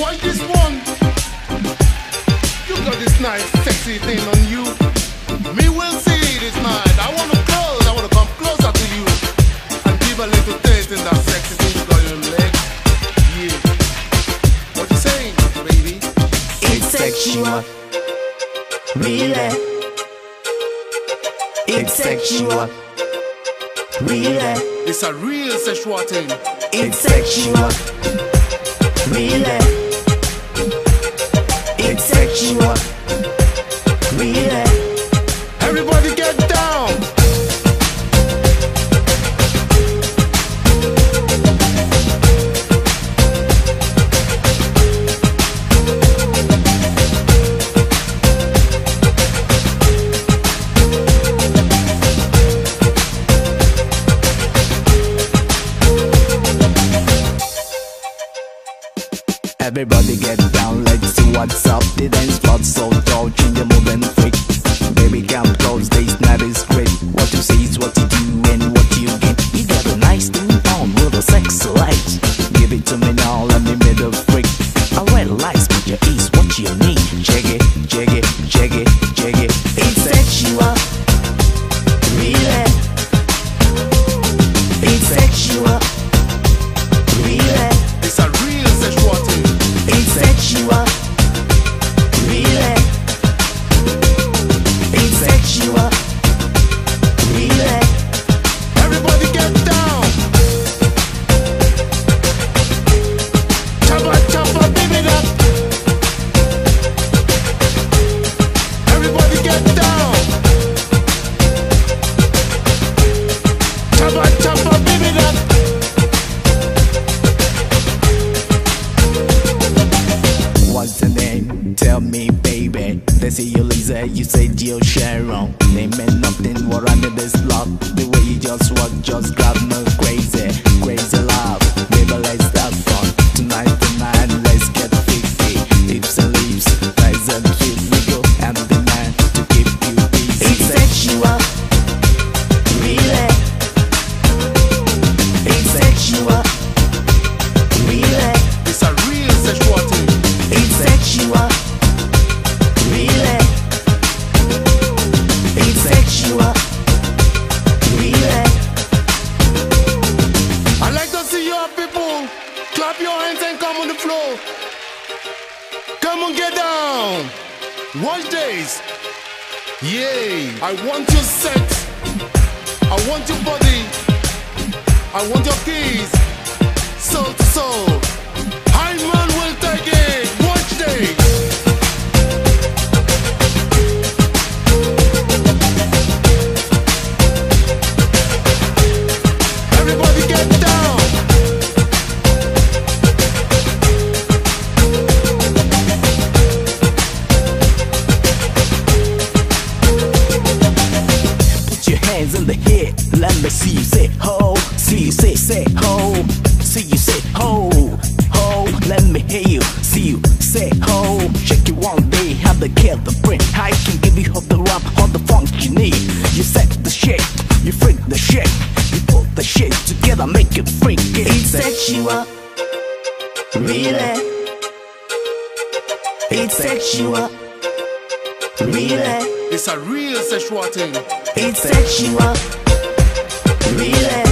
Watch this one. You got this nice sexy thing on you. Me will see this night. I wanna come closer to you and give a little taste in that sexy thing you got in your leg. Yeah. What you saying, baby? It's sexual. Really. It's sexual. Really. It's a real sexual thing. It's sexual. Really, it's sexual. Really, everybody get down. Everybody get down, let's see what's up. The dance floor's so tall, change the move and freak. Baby come close, this night is great. What you see is what you do and what you get. You got a nice thing on with a sexy light. Give it to me now, let me be the freak. I realize picture is what you need. Check it, check it, check it, check it. It's sexual. Really. It's sexual. Really. It's a real sexual thing. It's sexual. Really. It's sexual. Really. Everybody get down. Choppa choppa baby up. Everybody get down. Choppa choppa baby up. What's the name? Tell me, baby. They say you Lisa, you say Dio Sharon. They meant nothing, we're under this love. The way you just walk, just grab me crazy. Crazy love, baby, let's have fun. Tonight, tonight, let's get 50. Hips and leaves, thighs and cute. We go, I'm the man to keep you busy. It's sexual. Really. It's sexual. Really. It's a real sexual thing. It's sexual. Really. It's sexual. Really. I like to see your people clap your hands and come on the floor. Come on, get down. Watch this. Yay. I want your sex. I want your body. I want your keys. Soul to soul. High man will take it. Watch this. Everybody get down. Put your hands in the air. Let me see you say ho. See you say ho. See you say ho. Let me hear you, see you, say ho. Check you one day, have the care, the brain. I can give you all the rap, all the funk you need. You set the shape, you freak the shape. You put the shape together, make it freak. It's sexual. Really. It's sexual. Really. It's a real sexual thing. It's sexual. Really.